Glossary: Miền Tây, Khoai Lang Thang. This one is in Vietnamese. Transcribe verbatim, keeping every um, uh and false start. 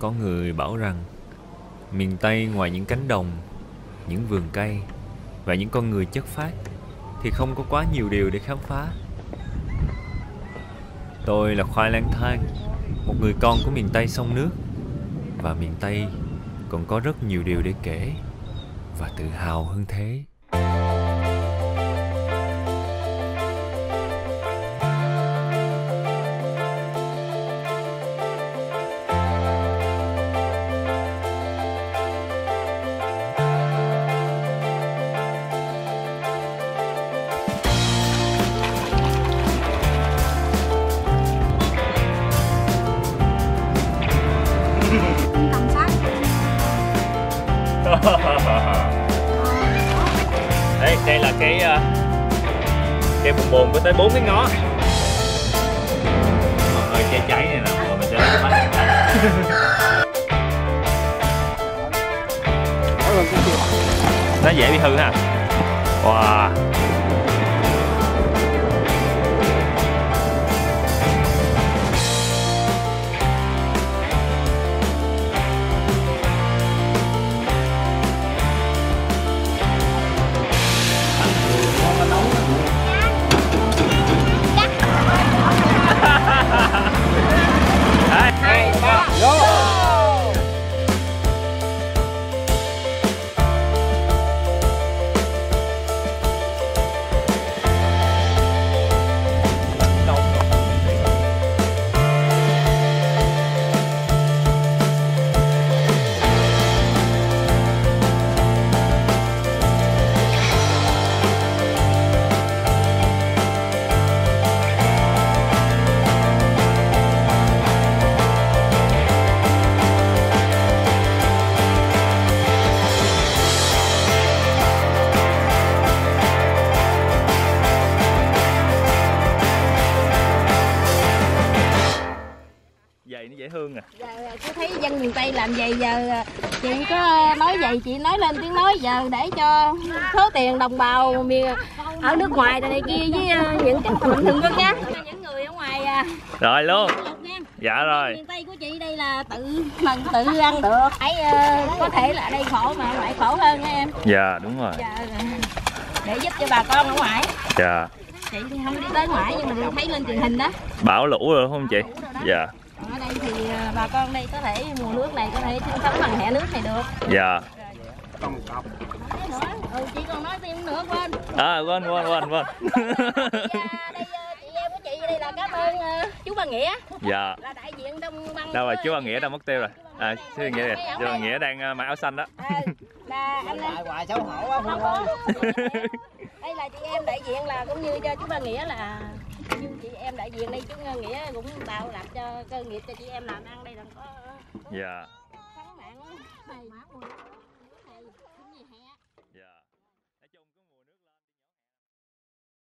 Có người bảo rằng miền Tây ngoài những cánh đồng, những vườn cây và những con người chất phác thì không có quá nhiều điều để khám phá. Tôi là Khoai Lang Thang, một người con của miền Tây sông nước. Và miền Tây còn có rất nhiều điều để kể và tự hào hơn thế. Đấy, đây là cái cái bồn bồn có tới bốn cái ngó. Mọi người cháy cháy này nè, mọi người cháy cái mắt. Nó dễ bị hư ha. Wow. Hương à. Giờ cô thấy dân miền Tây làm vậy, giờ chị có nói vậy, chị nói lên tiếng nói giờ để cho số tiền đồng bào miền ở nước ngoài này kia với những cái mạnh thường quân á, những người ở ngoài rồi luôn. Dạ rồi. Miền Tây của chị đây là tự mình tự ăn được. Phải có thể là đây khổ mà ngoại khổ hơn á em. Dạ đúng rồi. Dạ, để giúp cho bà con ở ngoài. Dạ. Chị thì không đi tới ngoại nhưng mình thấy lên truyền hình đó. Bão lũ rồi đúng không chị? Dạ. Ở đây thì bà con đây có thể mùa nước này có thể sinh sống bằng hệ nước này được. Dạ. Còn cọc. Ừ, chị còn nói thêm nữa quên. À quên quên quên quên. Đây chị em của chị đây là cảm ơn chú Ba Nghĩa. Dạ. Là đại diện Đông Băng. Đâu rồi chú Ba Nghĩa đã mất tiêu rồi. À chú Ba Nghĩa, chú Ba Nghĩa đang mặc áo xanh đó. Là anh hoài xấu hổ quá. Đây là chị em đại diện là cũng như cho chú Ba Nghĩa là. Nhưng chị em đại diện đây chú Nghĩa cũng tạo lập cho cơ nghiệp cho chị em làm ăn đây là có. Dạ.